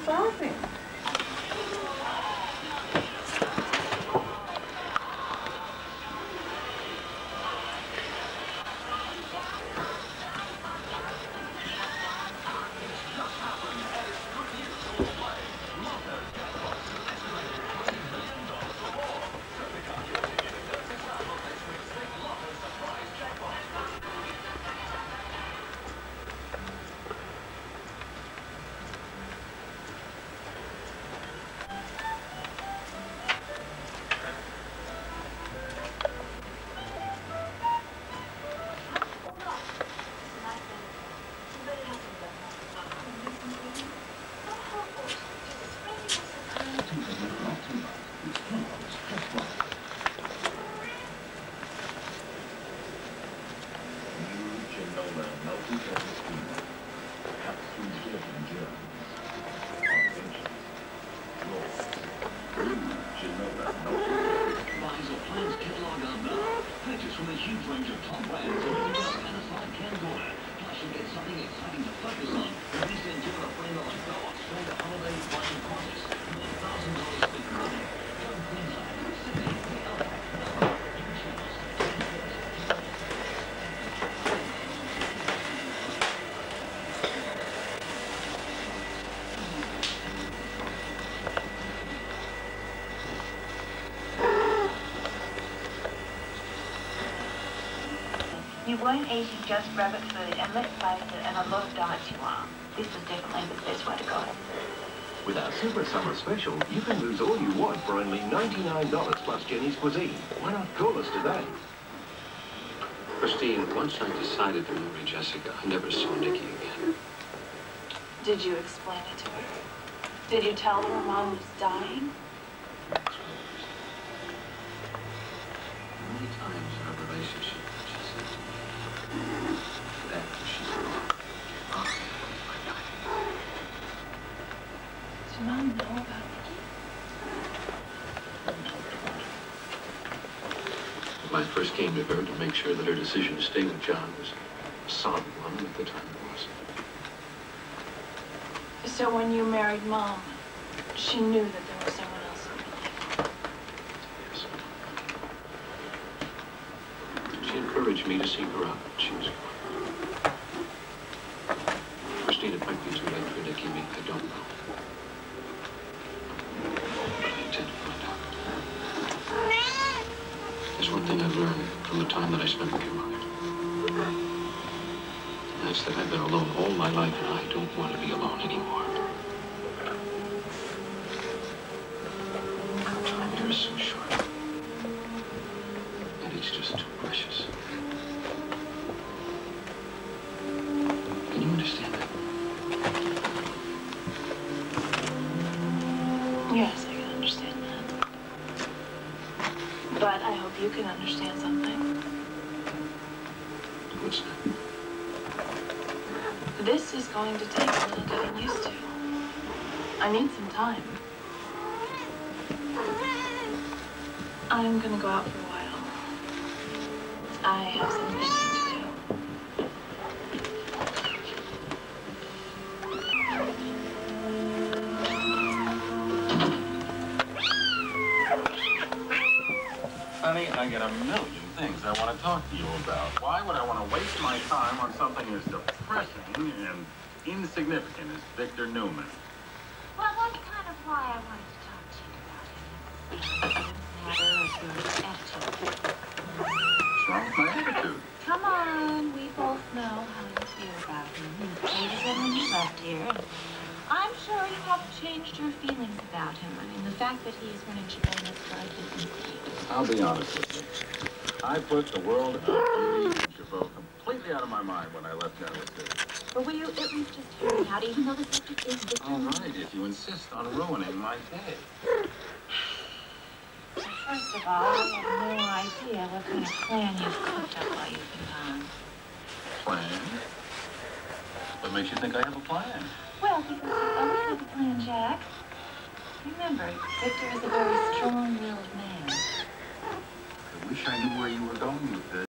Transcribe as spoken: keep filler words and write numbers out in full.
farming. You weren't eating just rabbit food, and let's face it, and a lot of diets you are. This is definitely the best way to go. With our Super Summer Special, you can lose all you want for only ninety-nine dollars plus Jenny's Cuisine. Why not call us today? Christine, once I decided to marry Jessica, I never saw Nikki again. Did you explain it to her? Did you tell her Mom was dying? Came to her to make sure that her decision to stay with John was a solid one at the time it was. So when you married Mom, she knew that there was someone else in your life? Yes. She encouraged me to seek her out. She was gone. Christine, it might be too late for Nikki, me. I don't know. One thing I've learned from the time that I spent with your mother. And that's that I've been alone all my life, and I don't want to be alone anymore. Our time here is so short. And it's just too precious. Can you understand that? Yes. But I hope you can understand something. What's that? This is going to take a little getting used to. I need some time. I'm gonna go out for a while. I have some things to I get a million things I want to talk to you about. Why would I want to waste my time on something as depressing and insignificant as Victor Newman? Well, that's kind of why I wanted to talk to you about it. What's wrong with my attitude? Come on, we both know how you feel about him. He said when you left here. I'm sure you have changed your feelings about him. I mean, the fact that he is running Japan's life is insane. I'll be honest with you. I put the world and our beauty and Chabot completely out of my mind when I left Dallas City. But will you at least just hear me out, even though the subject is Victor? All right, if you insist on ruining my day. First of all, I have no idea what kind of plan you've cooked up while you've been gone. Plan? What makes you think I have a plan? Well, because you always have a plan, Jack. Remember, Victor is a very strong-willed man. I wish I knew where you were going with this.